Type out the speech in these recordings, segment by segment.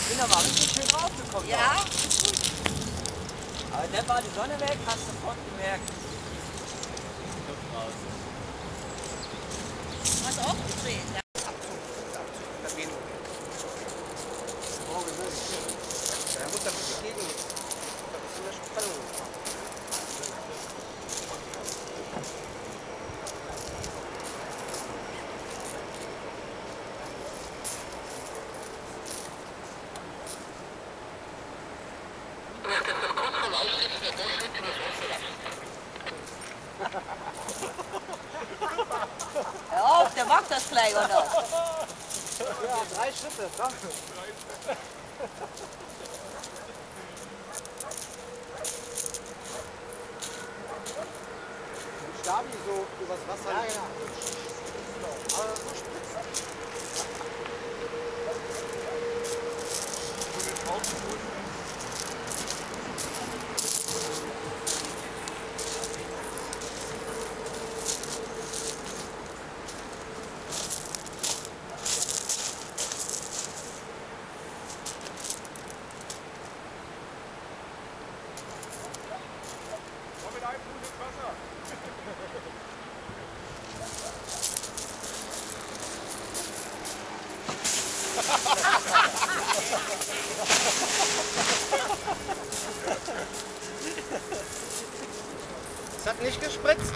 Ich bin aber richtig schön rausgekommen. Ja. Aber dann war die Sonne weg, hast du sofort gemerkt. Du hast auch gedreht, ja. das gleich auch noch. Ja, 3 Schritte, danke. Die Stabi so übers Wasser. Ja, genau. Aber so spitz. Es hat nicht gespritzt.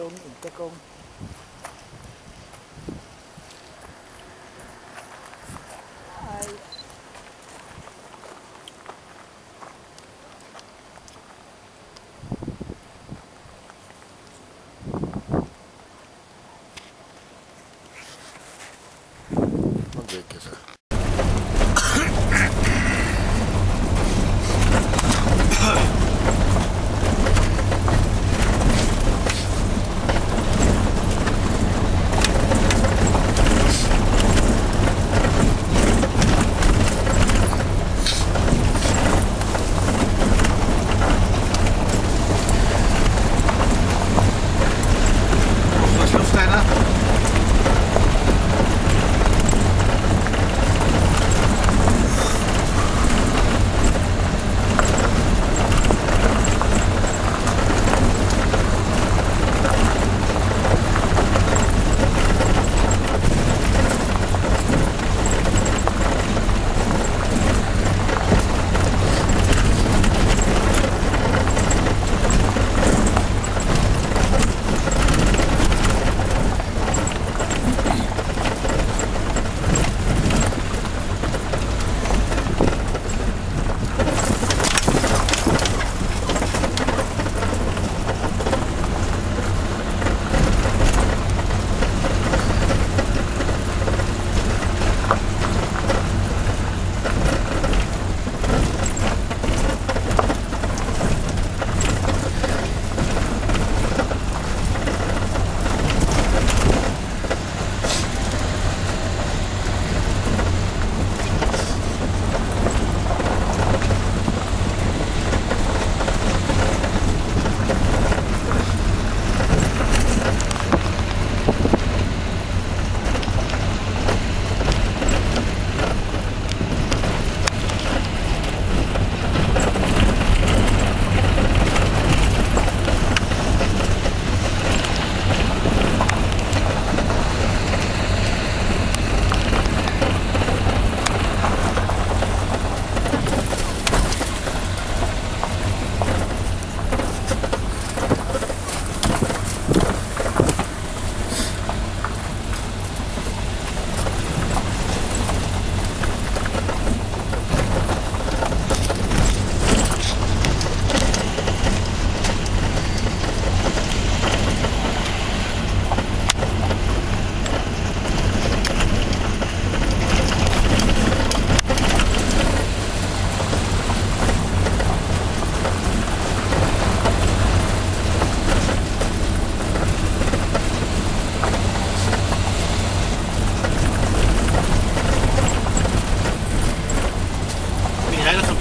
Entdeckung. Hi. Und weg ist er.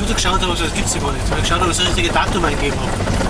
so geschaut habe, also das gibt es ja gar nicht. Ich habe geschaut, ob ich das richtige Datum eingegeben habe.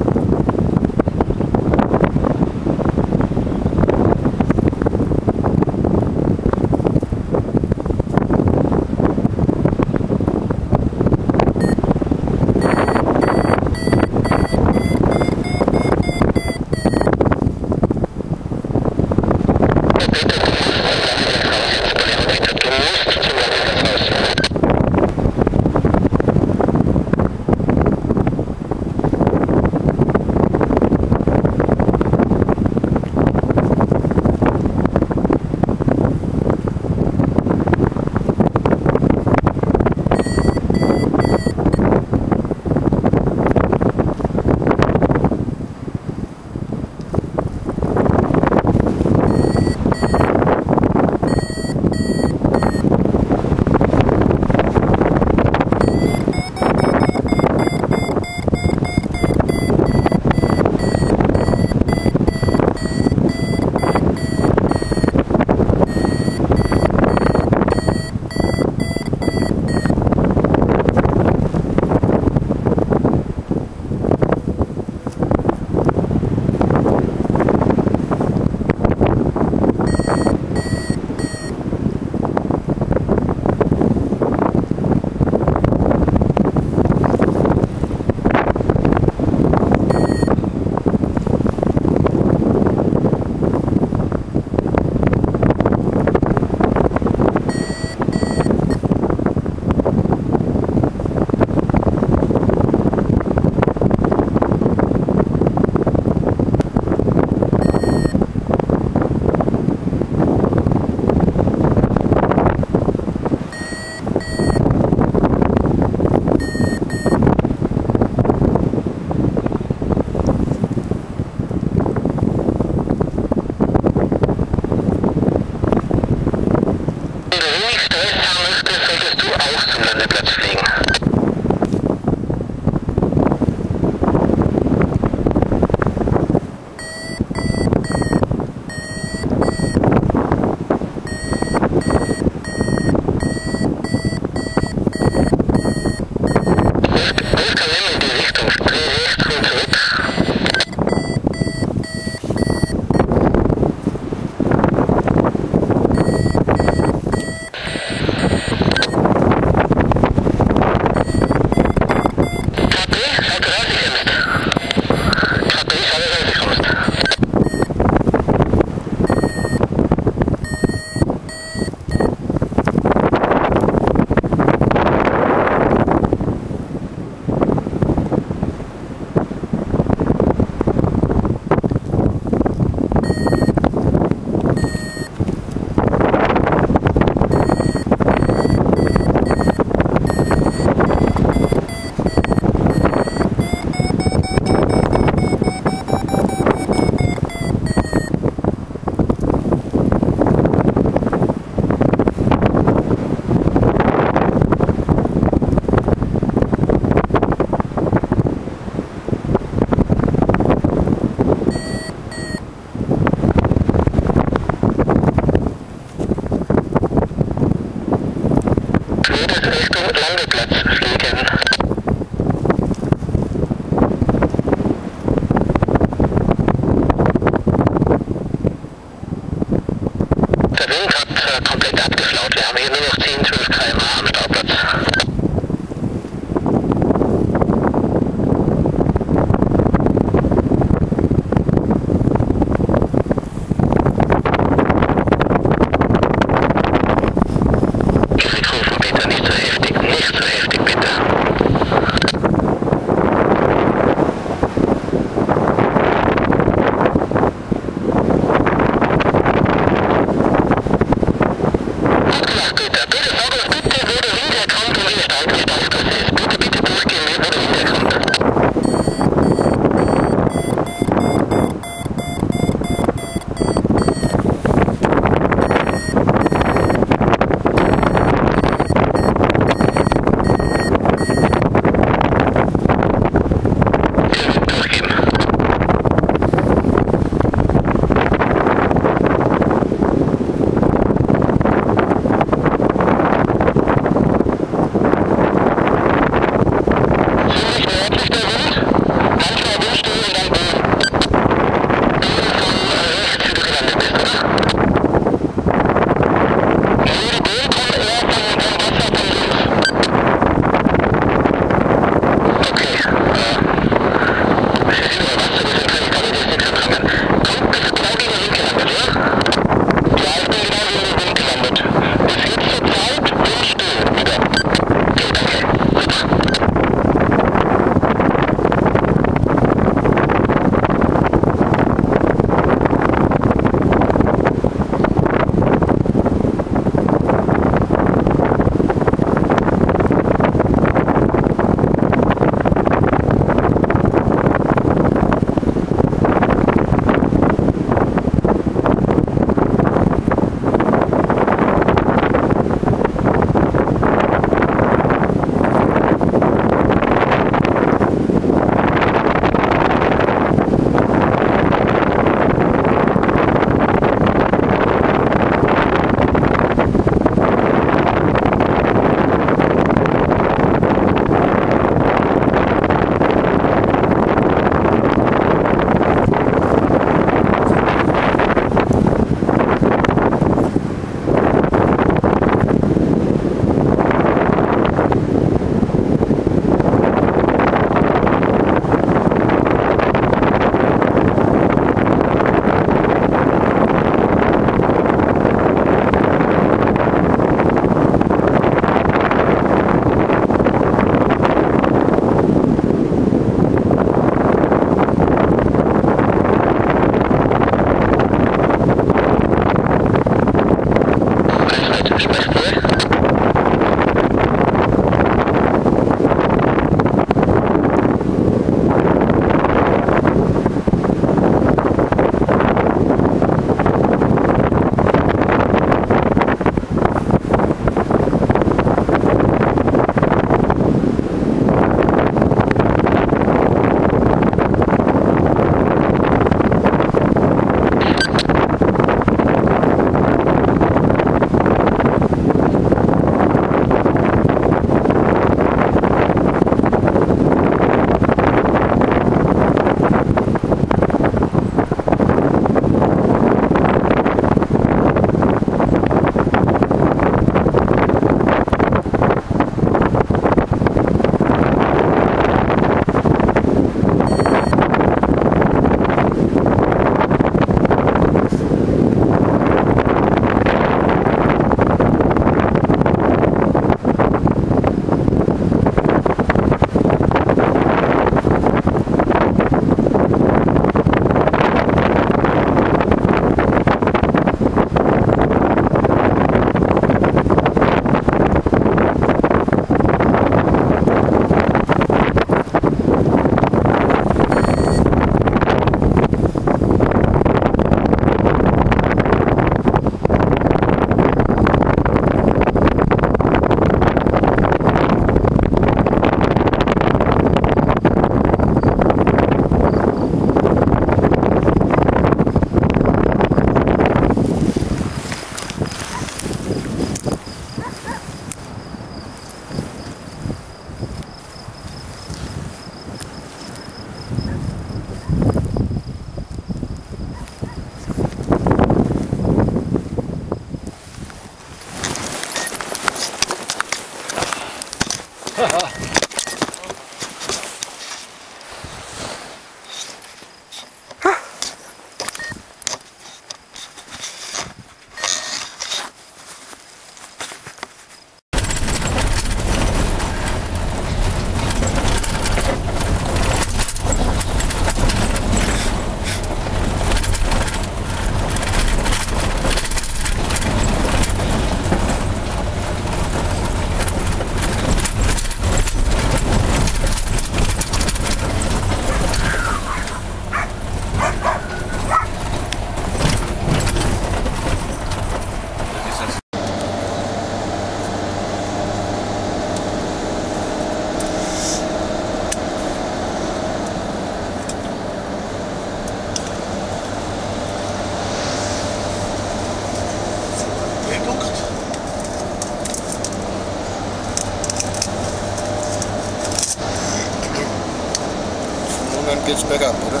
Gets back up, you know?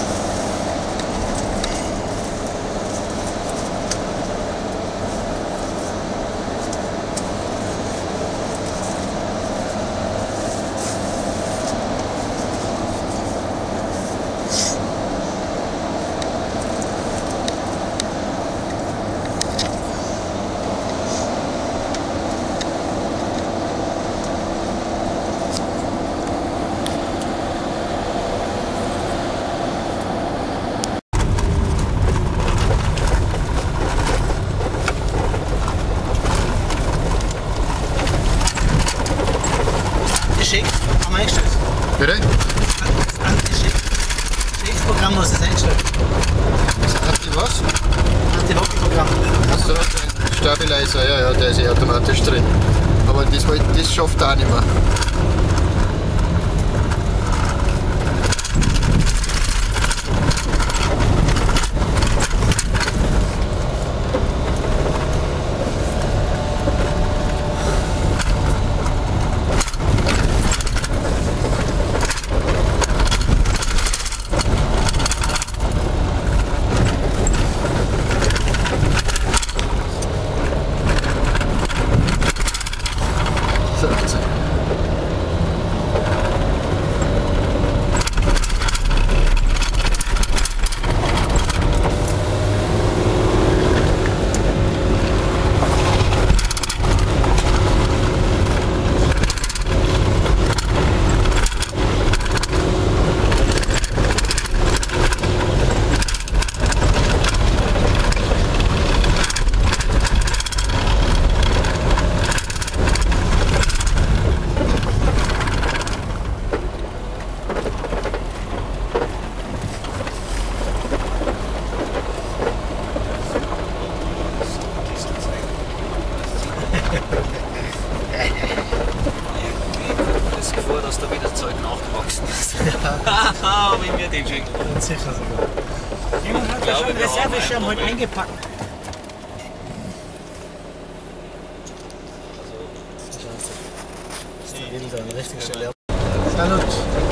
Bitte? Das Schäfprogramm muss das einstellen. Das Anti-was? Anti-Lock-Programm. Achso, ein Stabilizer, ja, der ist ja automatisch drin. Aber das schafft er auch nicht mehr. Haha, wie mir den Jingle. Sicher sogar. Jemand hat ja schon Reserveschirm heute eingepackt. Scheiße. Das ist da neben der richtigen Stelle. Salut.